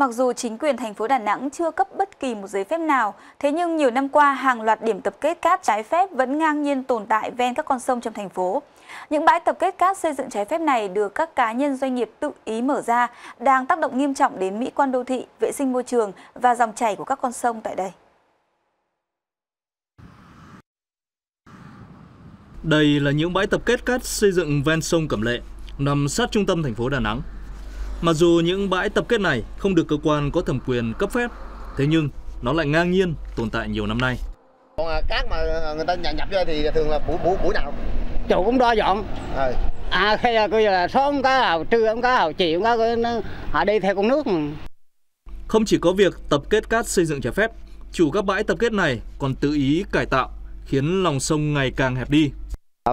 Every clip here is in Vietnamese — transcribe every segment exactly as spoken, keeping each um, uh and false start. Mặc dù chính quyền thành phố Đà Nẵng chưa cấp bất kỳ một giấy phép nào, thế nhưng nhiều năm qua hàng loạt điểm tập kết cát trái phép vẫn ngang nhiên tồn tại ven các con sông trong thành phố. Những bãi tập kết cát xây dựng trái phép này được các cá nhân doanh nghiệp tự ý mở ra, đang tác động nghiêm trọng đến mỹ quan đô thị, vệ sinh môi trường và dòng chảy của các con sông tại đây. Đây là những bãi tập kết cát xây dựng ven sông Cẩm Lệ, nằm sát trung tâm thành phố Đà Nẵng. Mặc dù những bãi tập kết này không được cơ quan có thẩm quyền cấp phép, thế nhưng nó lại ngang nhiên tồn tại nhiều năm nay. Còn cát mà người ta nhập ra thì thường là buổi buổi, buổi nào chủ cũng đo dọn. À, à khi là coi là số ông cá hào trưa ông cá hào chị ông cá họ đi theo con nước. Không chỉ có việc tập kết cát xây dựng trái phép, chủ các bãi tập kết này còn tự ý cải tạo khiến lòng sông ngày càng hẹp đi.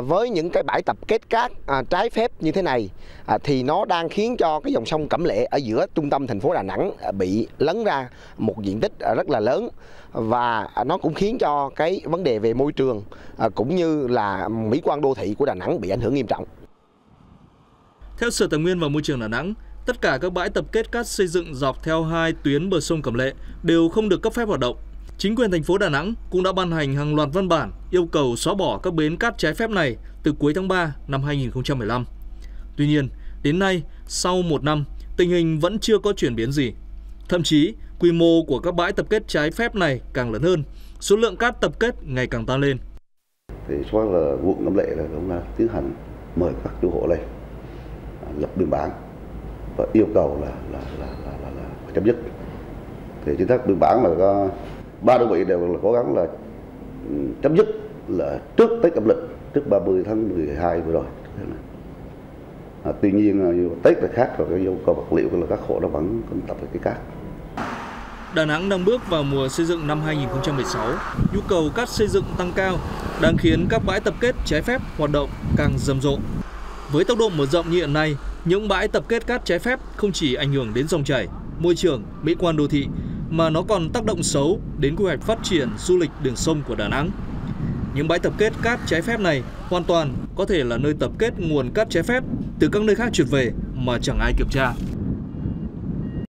Với những cái bãi tập kết cát à, trái phép như thế này à, thì nó đang khiến cho cái dòng sông Cẩm Lệ ở giữa trung tâm thành phố Đà Nẵng bị lấn ra một diện tích rất là lớn, và nó cũng khiến cho cái vấn đề về môi trường à, cũng như là mỹ quan đô thị của Đà Nẵng bị ảnh hưởng nghiêm trọng. Theo Sở Tài nguyên và Môi trường Đà Nẵng, tất cả các bãi tập kết cát xây dựng dọc theo hai tuyến bờ sông Cẩm Lệ đều không được cấp phép hoạt động. Chính quyền thành phố Đà Nẵng cũng đã ban hành hàng loạt văn bản yêu cầu xóa bỏ các bến cát trái phép này từ cuối tháng ba năm hai nghìn không trăm mười lăm. Tuy nhiên, đến nay, sau một năm, tình hình vẫn chưa có chuyển biến gì. Thậm chí, quy mô của các bãi tập kết trái phép này càng lớn hơn, số lượng cát tập kết ngày càng tăng lên. Thì sau là quận Cẩm Lệ là cũng đã tiến hành mời các chủ hộ lên lập biên bản và yêu cầu là là là là, là, là phải chấm dứt. Thì chính thức biên bản mà có ba đơn vị đều là cố gắng là chấm dứt là trước Tết âm lịch, trước ba mươi tháng mười hai vừa rồi. À, tuy nhiên Tết là khác rồi, cái yêu cầu vật liệu là các hộ nó vẫn còn tập cái cát. Đà Nẵng đang bước vào mùa xây dựng năm hai nghìn không trăm mười sáu, nhu cầu cát xây dựng tăng cao, đang khiến các bãi tập kết trái phép hoạt động càng rầm rộ. Với tốc độ mở rộng như hiện nay, những bãi tập kết cát trái phép không chỉ ảnh hưởng đến dòng chảy, môi trường, mỹ quan đô thị, mà nó còn tác động xấu đến quy hoạch phát triển du lịch đường sông của Đà Nẵng. Những bãi tập kết cát trái phép này hoàn toàn có thể là nơi tập kết nguồn cát trái phép từ các nơi khác chuyển về mà chẳng ai kiểm tra.